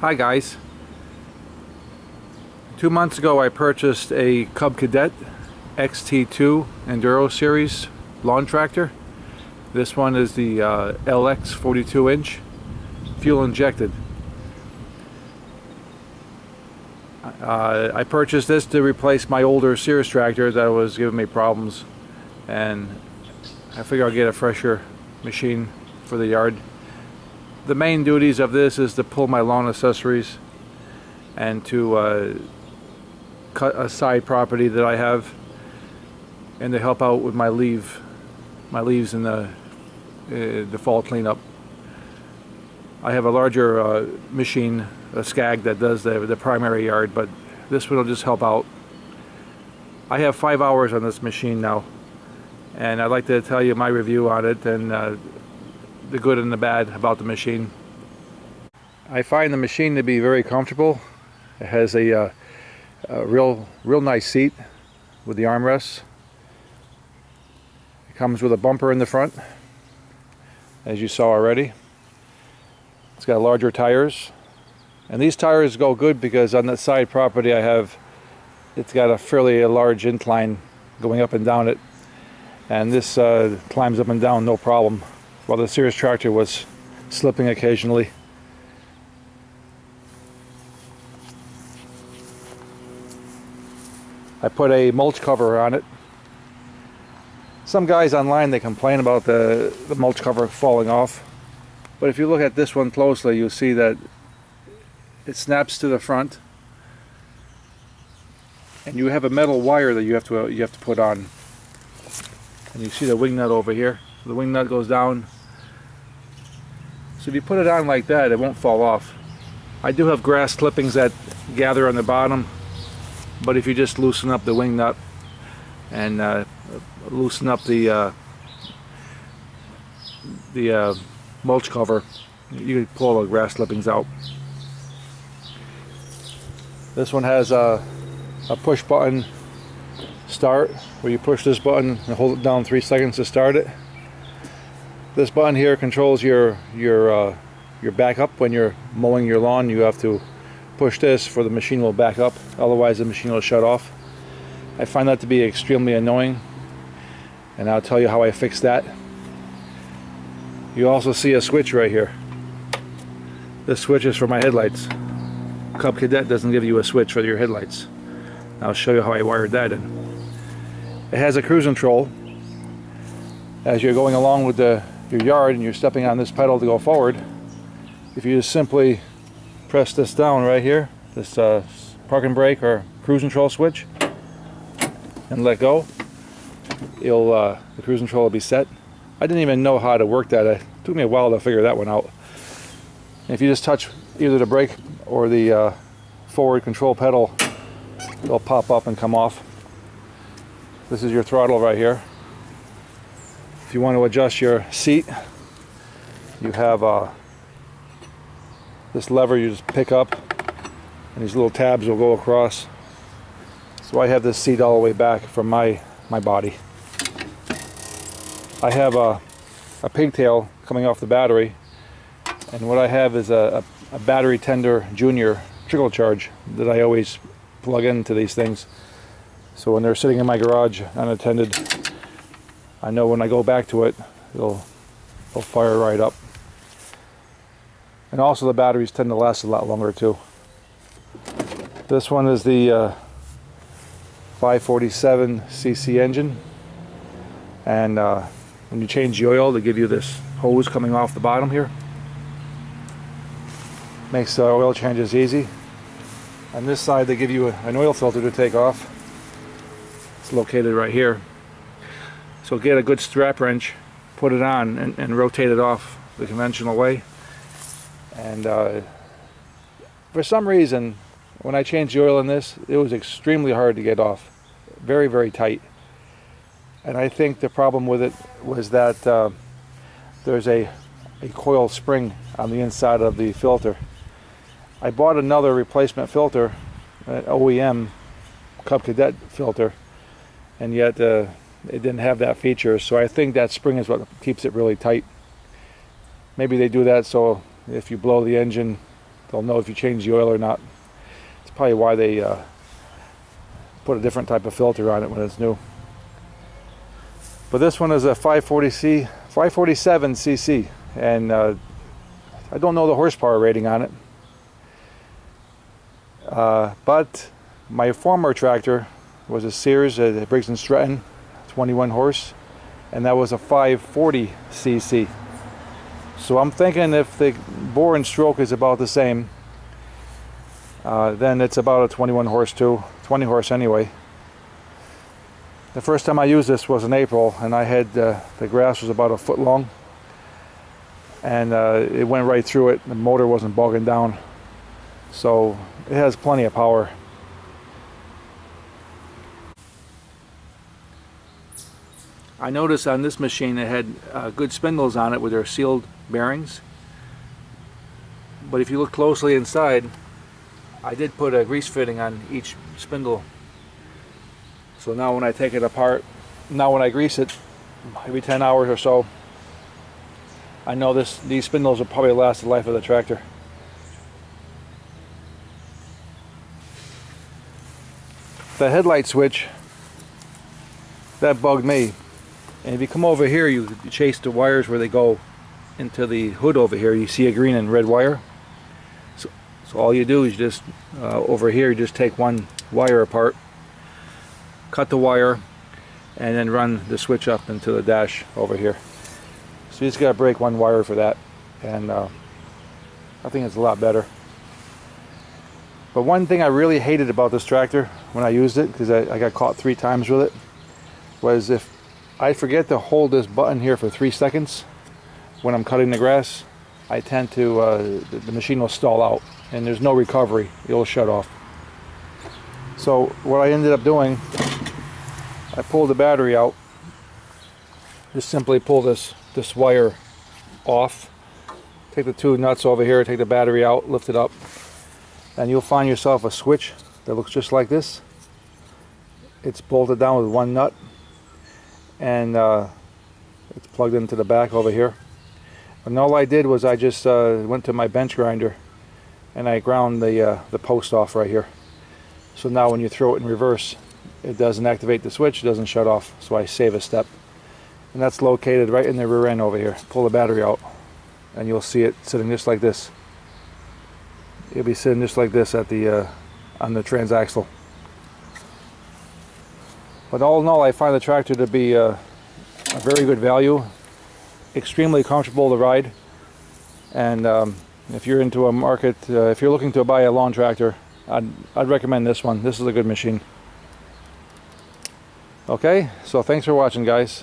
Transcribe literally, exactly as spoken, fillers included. Hi guys. Two months ago I purchased a Cub Cadet X T two Enduro Series lawn tractor. This one is the uh, L X forty-two inch fuel injected. Uh, I purchased this to replace my older Sears tractor that was giving me problems, and I figure I'll get a fresher machine for the yard. The main duties of this is to pull my lawn accessories and to uh, cut a side property that I have, and to help out with my leave, my leaves in the, uh, the fall cleanup. I have a larger uh, machine, a Scag, that does the, the primary yard, but this one will just help out. I have five hours on this machine now, and I'd like to tell you my review on it and uh, the good and the bad about the machine. I find the machine to be very comfortable. It has a, uh, a real, real nice seat with the armrests. It comes with a bumper in the front, as you saw already. It's got larger tires, and these tires go good because on that side property I have, it's got a fairly large incline going up and down it, and this uh, climbs up and down no problem, while the Sears tractor was slipping occasionally. I put a mulch cover on it. Some guys online, they complain about the, the mulch cover falling off, but if you look at this one closely, you'll see that it snaps to the front, and you have a metal wire that you have to uh, you have to put on. And you see the wing nut over here. The wing nut goes down. So if you put it on like that, it won't fall off. I do have grass clippings that gather on the bottom, but if you just loosen up the wing nut and uh, loosen up the uh, the uh, mulch cover, you can pull all the grass clippings out. This one has a, a push button start, where you push this button and hold it down three seconds to start it. This button here controls your your uh, your backup. When you're mowing your lawn, you have to push this for the machine will back up, otherwise the machine will shut off. I find that to be extremely annoying, and I'll tell you how I fix that. You also see a switch right here. This switch is for my headlights. Cub Cadet doesn't give you a switch for your headlights. I'll show you how I wired that in. It has a cruise control. As you're going along with the, your yard and you're stepping on this pedal to go forward, if you just simply press this down right here, this uh, parking brake or cruise control switch, and let go, it'll, uh, the cruise control will be set. I didn't even know how to work that. It took me a while to figure that one out. And if you just touch either the brake or the uh, forward control pedal, it'll pop up and come off. This is your throttle right here. If you want to adjust your seat, you have uh, this lever you just pick up, and these little tabs will go across. So I have this seat all the way back from my, my body. I have a, a pigtail coming off the battery, and what I have is a, a, a Battery Tender Junior trickle charge that I always plug into these things. So when they're sitting in my garage unattended, I know when I go back to it, it'll, it'll fire right up. And also the batteries tend to last a lot longer too. This one is the uh, five forty-seven c c engine, and uh, when you change the oil, they give you this hose coming off the bottom here. Makes the uh, oil changes easy. On this side, they give you a, an oil filter to take off. It's located right here. So get a good strap wrench, put it on, and, and rotate it off the conventional way. And uh, for some reason, when I changed the oil in this, it was extremely hard to get off. Very, very tight. And I think the problem with it was that uh, there's a, a coil spring on the inside of the filter. I bought another replacement filter, an O E M Cub Cadet filter, and yet uh, it didn't have that feature, so I think that spring is what keeps it really tight. Maybe they do that so if you blow the engine, they'll know if you change the oil or not. It's probably why they uh, put a different type of filter on it when it's new. But this one is a five forty-seven c c, and uh, I don't know the horsepower rating on it. Uh, but my former tractor was a Sears, a Briggs and Stratton, twenty-one horse, and that was a five forty c c. So I'm thinking if the bore and stroke is about the same, uh, then it's about a twenty-one horse too, twenty horse anyway. The first time I used this was in April, and I had uh, the grass was about a foot long, and uh, it went right through it. The motor wasn't bogging down, so it has plenty of power. I noticed on this machine it had uh, good spindles on it with their sealed bearings, but if you look closely inside, I did put a grease fitting on each spindle. So now when I take it apart, now when I grease it every ten hours or so, I know this these spindles will probably last the life of the tractor. The headlight switch, that bugged me. And if you come over here, you chase the wires where they go into the hood over here. You see a green and red wire. So, so all you do is just, uh, over here, you just take one wire apart, cut the wire, and then run the switch up into the dash over here. So you just gotta break one wire for that, and uh, I think it's a lot better. But one thing I really hated about this tractor when I used it, because I, I got caught three times with it, was if I forget to hold this button here for three seconds when I'm cutting the grass, I tend to, uh, the, the machine will stall out, and there's no recovery, it'll shut off. So what I ended up doing, I pulled the battery out, just simply pull this, this wire off, take the two nuts over here, take the battery out, lift it up, and you'll find yourself a switch that looks just like this. It's bolted down with one nut, and uh, it's plugged into the back over here. And all I did was I just uh, went to my bench grinder, and I ground the, uh, the post off right here. So now when you throw it in reverse, it doesn't activate the switch, it doesn't shut off, so I save a step. And that's located right in the rear end over here. Pull the battery out, and you'll see it sitting just like this. It'll be sitting just like this at the, uh, on the transaxle. But all in all, I find the tractor to be uh, a very good value, extremely comfortable to ride, and um, if you're into a market, uh, if you're looking to buy a lawn tractor, I'd, I'd recommend this one. This is a good machine. Okay, so thanks for watching, guys.